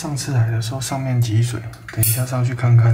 上次来的时候上面积水，等一下上去看看。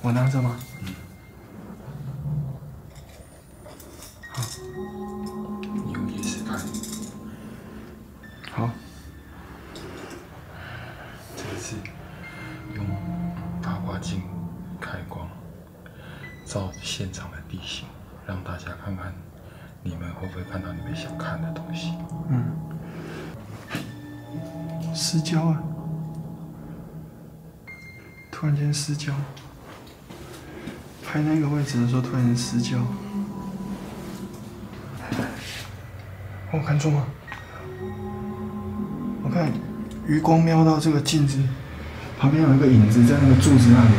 我拿着吗？嗯。好。你用眼睛看。好。这一次用八卦镜开光，照现场的地形，让大家看看你们会不会看到你们想看的东西。嗯。失焦啊！突然间失焦。 拍那个位置的时候，突然失焦。我看错吗？我看余光瞄到这个镜子旁边有一个影子在那个柱子那里。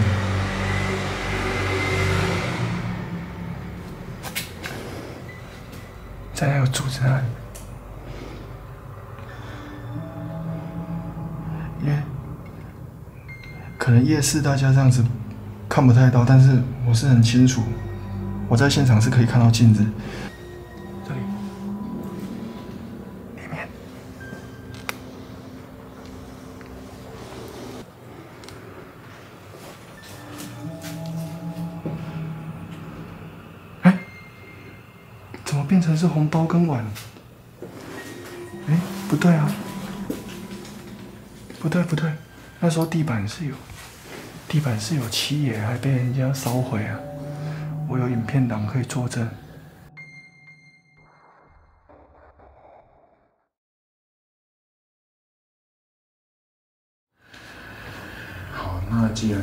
因为可能夜市大家这样子。 看不太到，但是我是很清楚，我在现场是可以看到镜子。这里，里面，哎、欸，怎么变成是红包跟碗？哎、欸，不对啊，不对不对，那时候地板是有漆耶，还被人家烧毁啊！我有影片档可以作证。好，那既然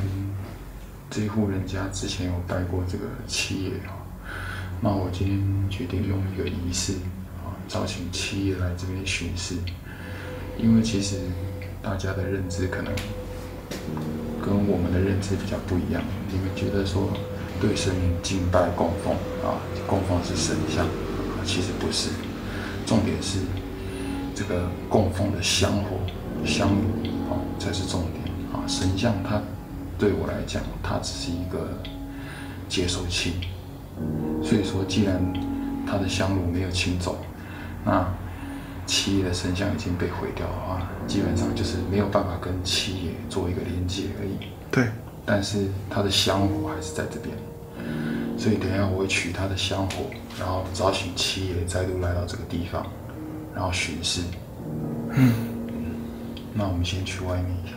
这户人家之前有拜过这个七爷啊，那我今天决定用一个仪式啊，招请七爷来这边巡视，因为其实大家的认知可能。 跟我们的认知比较不一样，你们觉得说对神明敬拜供奉啊，供奉是神像、啊，其实不是，重点是这个供奉的香火、香炉啊才是重点啊。神像它对我来讲，它只是一个接收器，所以说既然它的香炉没有清走，那七爷的神像已经被毁掉的话，基本上就是没有办法跟七爷做一个连接而已。对，但是他的香火还是在这边，所以等一下我会取他的香火，然后找寻七爷再度来到这个地方，然后巡视。嗯，那我们先去外面一下。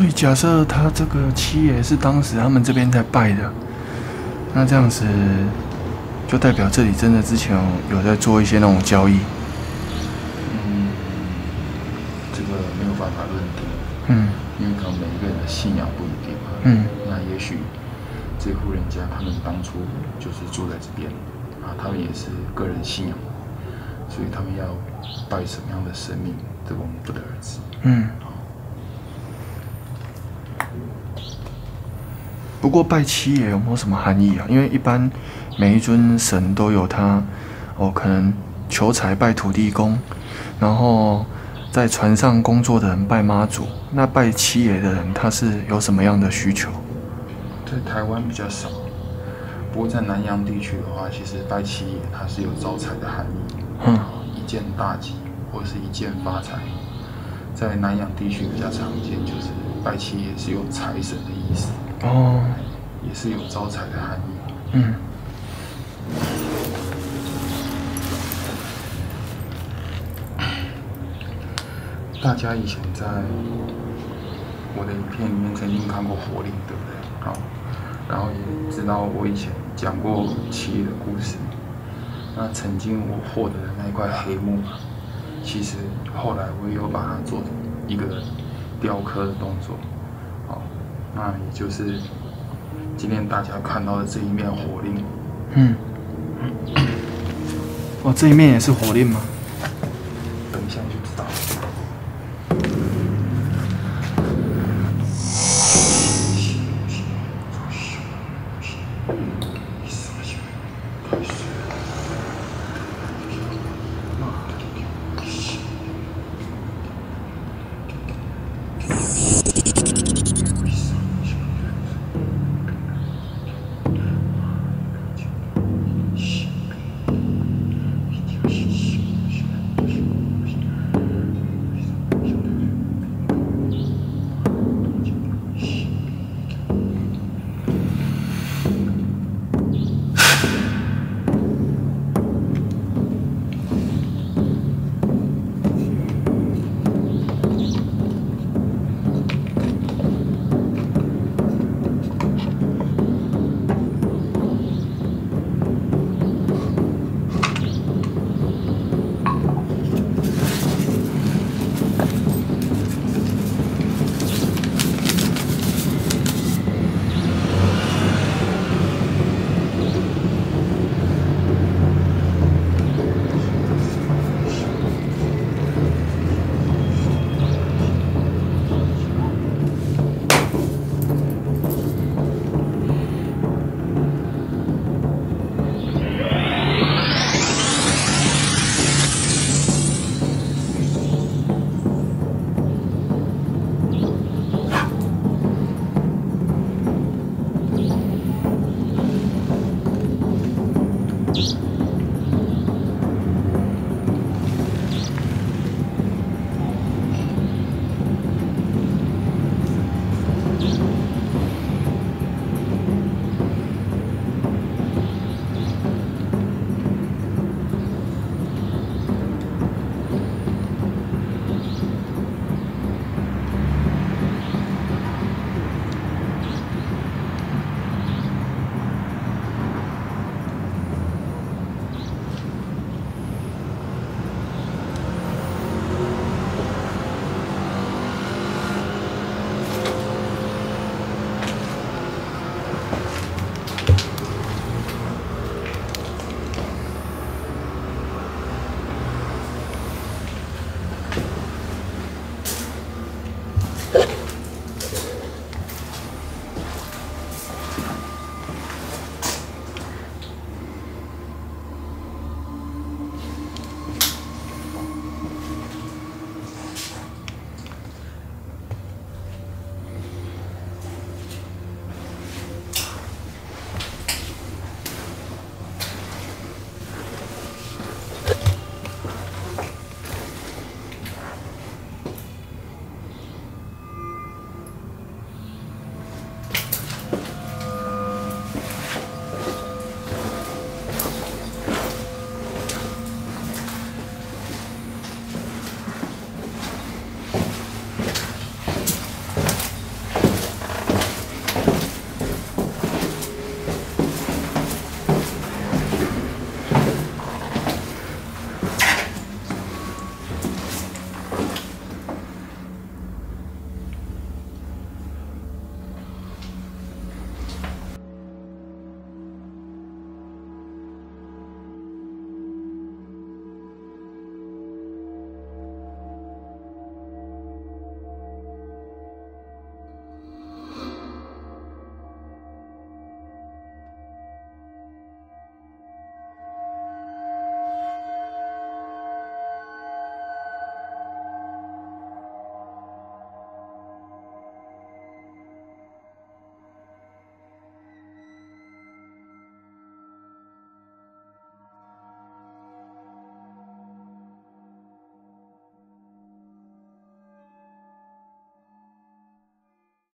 所以假设他这个七爷是当时他们这边在拜的，那这样子就代表这里真的之前有在做一些那种交易。嗯，这个没有办法论定。嗯，因为可能每一个人的信仰不一定嘛。嗯，那也许这户人家他们当初就是住在这边啊，他们也是个人信仰，所以他们要拜什么样的神明，这个我们不得而知。嗯。 不过拜七爷有没有什么含义啊？因为一般每一尊神都有他，哦，可能求财拜土地公，然后在船上工作的人拜妈祖。那拜七爷的人，他是有什么样的需求？在台湾比较少，不过在南洋地区的话，其实拜七爷它是有招财的含义，嗯，一件大吉或是一件发财，在南洋地区比较常见，就是拜七爷是有财神的意思。 哦，也是有招财的含义。嗯。大家以前在我的影片里面曾经看过火令，对不对？好，然后也知道我以前讲过七爷的故事。那曾经我获得的那一块黑木，其实后来我又把它做成一个雕刻的动作。 那也就是今天大家看到的这一面火令。嗯。哦，这一面也是火令吗？